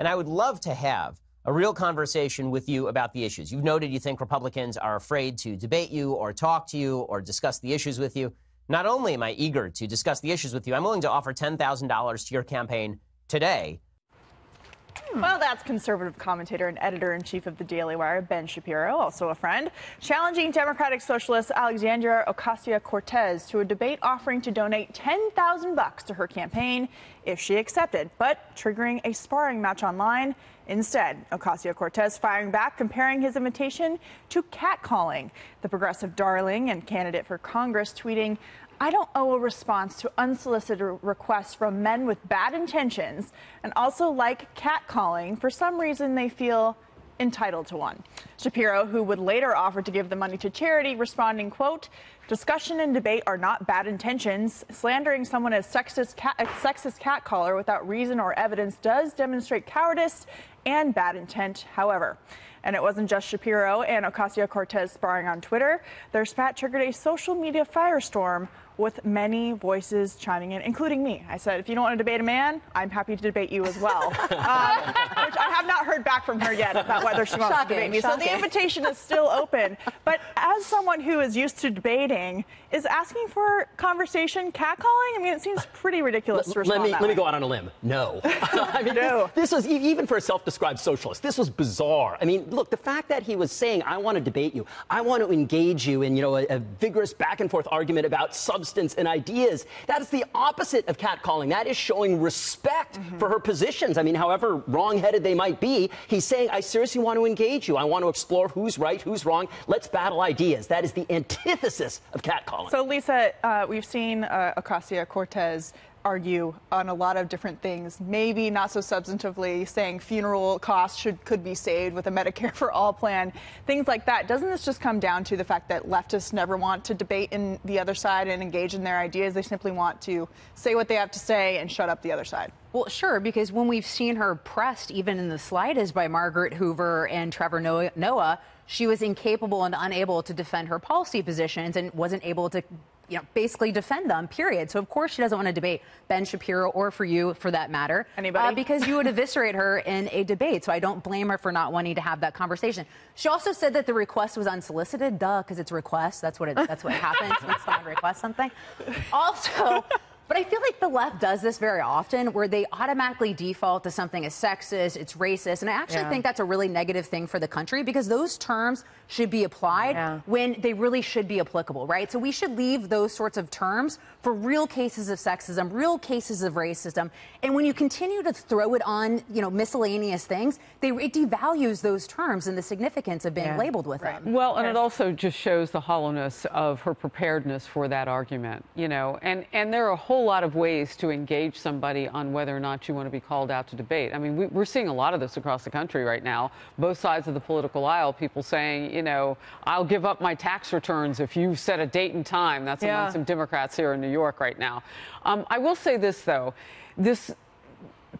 And I would love to have a real conversation with you about the issues. You've noted you think Republicans are afraid to debate you or talk to you or discuss the issues with you. Not only am I eager to discuss the issues with you, I'm willing to offer $10,000 to your campaign today. Well, that's conservative commentator and editor-in-chief of The Daily Wire, Ben Shapiro, also a friend, challenging Democratic socialist Alexandria Ocasio-Cortez to a debate offering to donate $10,000 to her campaign if she accepted, but triggering a sparring match online instead. Ocasio-Cortez firing back, comparing his invitation to catcalling. The progressive darling and candidate for Congress tweeting, "I don't owe a response to unsolicited requests from men with bad intentions, and also like catcalling. For some reason, they feel entitled to one." Shapiro, who would later offer to give the money to charity, responding, quote, "Discussion and debate are not bad intentions. Slandering someone as sexist catcaller without reason or evidence does demonstrate cowardice and bad intent, however." And it wasn't just Shapiro and Ocasio-Cortez sparring on Twitter. Their spat triggered a social media firestorm with many voices chiming in, including me. I said, if you don't want to debate a man, I'm happy to debate you as well. Which I have not heard back from her yet about whether she wants to debate me. So the invitation is still open. But as someone who is used to debating, is asking for conversation catcalling? I mean, it seems pretty ridiculous to respond that way. Let me go out on a limb. No. I mean, no. This was, even for a self-described socialist, this was bizarre. I mean, look, the fact that he was saying, I want to debate you, I want to engage you in, a vigorous back-and-forth argument about substance and ideas, that is the opposite of catcalling. That is showing respect for her positions. I mean, however wrong-headed they might be, he's saying, I seriously want to engage you. I want to explore who's right, who's wrong. Let's battle ideas. That is the antithesis of catcalling. So, Lisa, we've seen Ocasio-Cortez argue on a lot of different things, maybe not so substantively saying funeral costs could be saved with a Medicare for All plan, things like that. Doesn't this just come down to the fact that leftists never want to debate in the other side and engage in their ideas? They simply want to say what they have to say and shut up the other side. Well, sure, because when we've seen her pressed, even in the slightest, by Margaret Hoover and Trevor Noah, she was incapable and unable to defend her policy positions and wasn't able to basically defend them, period. So, of course, she doesn't want to debate Ben Shapiro or for you, for that matter. Anybody? Because you would eviscerate her in a debate. So I don't blame her for not wanting to have that conversation. She also said that the request was unsolicited. Duh, because it's a request. That's what happens when someone requests something. Also, but I feel like the left does this very often, where they automatically default to something as sexist, it's racist, and I actually think that's a really negative thing for the country, because those terms should be applied when they really should be applicable, right? So we should leave those sorts of terms for real cases of sexism, real cases of racism, and when you continue to throw it on, miscellaneous things, it devalues those terms and the significance of being labeled with them. Well, and it also just shows the hollowness of her preparedness for that argument, and there are a whole lot of ways to engage somebody on whether or not you want to be called out to debate. I mean, we're seeing a lot of this across the country right now, both sides of the political aisle, people saying, I'll give up my tax returns if you set a date and time. That's among some Democrats here in New York right now. I will say this, though. This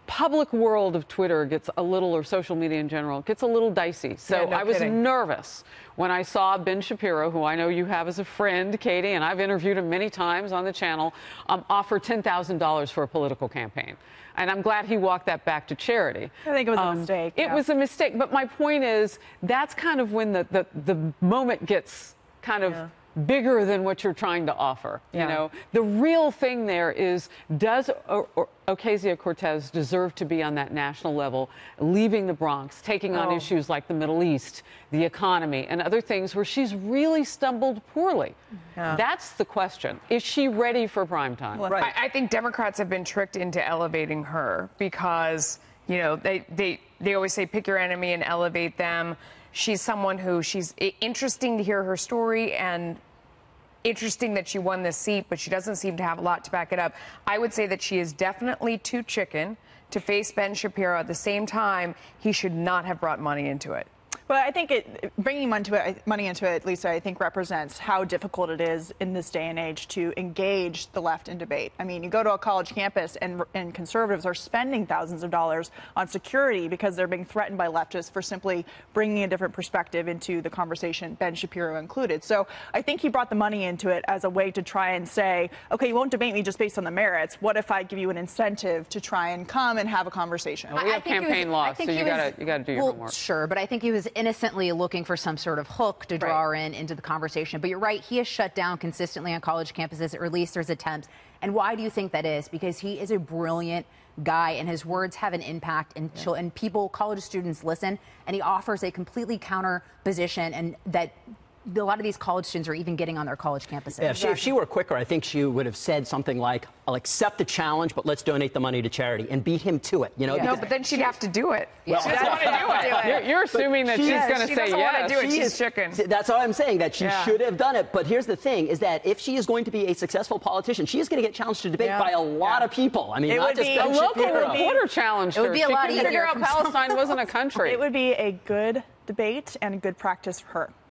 public world of Twitter gets a little, or social media in general, gets a little dicey. So I was nervous when I saw Ben Shapiro, who I know you have as a friend, Katie, and I've interviewed him many times on the channel, offer $10,000 for a political campaign. And I'm glad he walked that back to charity. I think it was a mistake. It was a mistake. But my point is, that's kind of when the moment gets kind of bigger than what you're trying to offer. The real thing there is, does Ocasio-Cortez deserve to be on that national level, leaving the Bronx, taking on issues like the Middle East, the economy, and other things where she's really stumbled poorly? That's the question. Is she ready for prime time? Well, I think Democrats have been tricked into elevating her because, they always say pick your enemy and elevate them. She's someone who, she's interesting to hear her story and interesting that she won this seat, but she doesn't seem to have a lot to back it up. I would say that she is definitely too chicken to face Ben Shapiro. At the same time, he should not have brought money into it. Well, I think bringing money into it, Lisa, I think represents how difficult it is in this day and age to engage the left in debate. I mean, you go to a college campus and conservatives are spending thousands of dollars on security because they're being threatened by leftists for simply bringing a different perspective into the conversation, Ben Shapiro included. So I think he brought the money into it as a way to try and say, okay, you won't debate me just based on the merits. What if I give you an incentive to try and come and have a conversation? Well, we have campaign laws, so you got to do your homework. Sure, but I think he was innocently looking for some sort of hook to draw her into the conversation. But you're right, he is shut down consistently on college campuses, or at least there's attempts. And why do you think that is? Because he is a brilliant guy, and his words have an impact, and people, college students, listen. And he offers a completely counter position, and that a lot of these college students are even getting on their college campuses. Yeah, if she were quicker, I think she would have said something like, I'll accept the challenge, but let's donate the money to charity, and beat him to it. You know? Yeah. No, but then she'd have to do it. Well, she doesn't want to do it. You're assuming that she's going to say yes. She doesn't want to do it. She's chicken. That's all I'm saying, that she should have done it. But here's the thing, is that if she is going to be a successful politician, she is going to get challenged to debate by a lot of people. I mean, it not just Ben Shapiro. A local reporter challenged her. It would be a lot easier. She couldn't figure out Palestine wasn't a country. It would be a good debate and good practice for her.